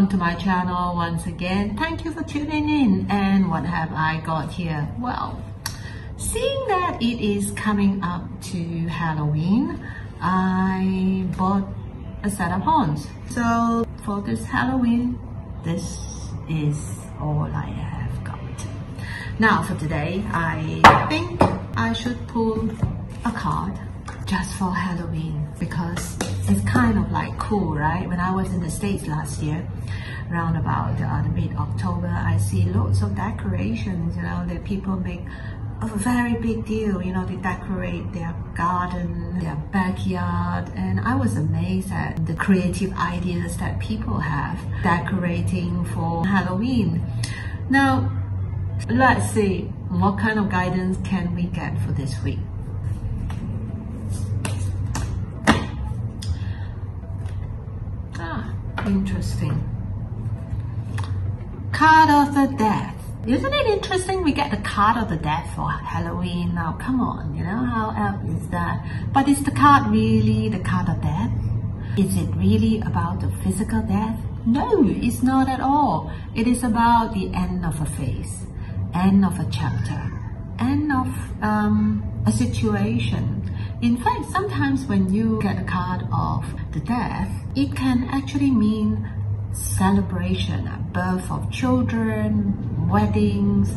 Welcome to my channel once again. Thank you for tuning in. And what have I got here? Well, seeing that it is coming up to Halloween, I bought a set of horns. So for this Halloween, this is all I have got. Now for today, I think I should pull a card just for Halloween because it's kind of like cool, right? When I was in the States last year, around about the mid-October, I see lots of decorations, you know, that people make a very big deal, you know, they decorate their garden, their backyard, and I was amazed at the creative ideas that people have decorating for Halloween. Now, let's see what kind of guidance can we get for this week. Interesting. Card of the Death. Isn't it interesting we get the card of the death for Halloween? Now come on, you know, how apt is that? But is the card really the card of death? Is it really about the physical death? No, it's not at all. It is about the end of a phase, end of a chapter, end of a situation. In fact, sometimes when you get a card of the death, it can actually mean celebration, birth of children, weddings.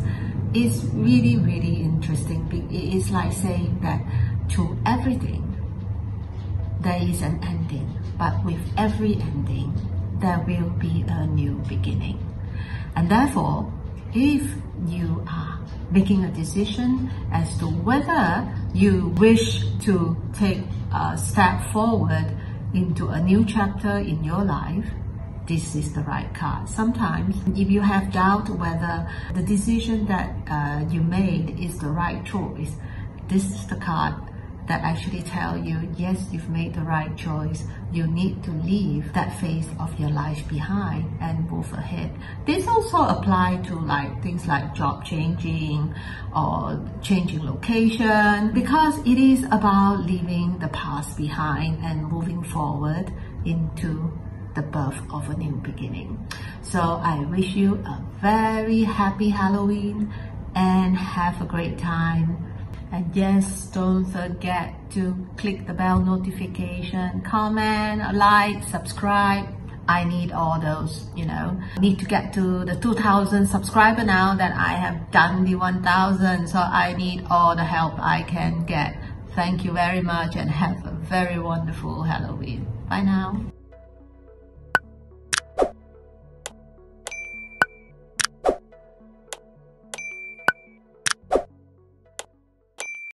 It's really, really interesting. It is like saying that to everything, there is an ending, but with every ending, there will be a new beginning. And therefore, if you are making a decision as to whether you wish to take a step forward into a new chapter in your life, this is the right card. Sometimes, if you have doubt whether the decision that you made is the right choice, this is the card that actually tells you, yes, you've made the right choice. You need to leave that phase of your life behind and move ahead. This also applies to like things like job changing or changing location, because it is about leaving the past behind and moving forward into the birth of a new beginning. So I wish you a very happy Halloween and have a great time. And yes, don't forget to click the bell notification, comment, like, subscribe. I need all those, you know. I need to get to the 2,000 subscriber now that I have done the 1,000. So I need all the help I can get. Thank you very much and have a very wonderful Halloween. Bye now.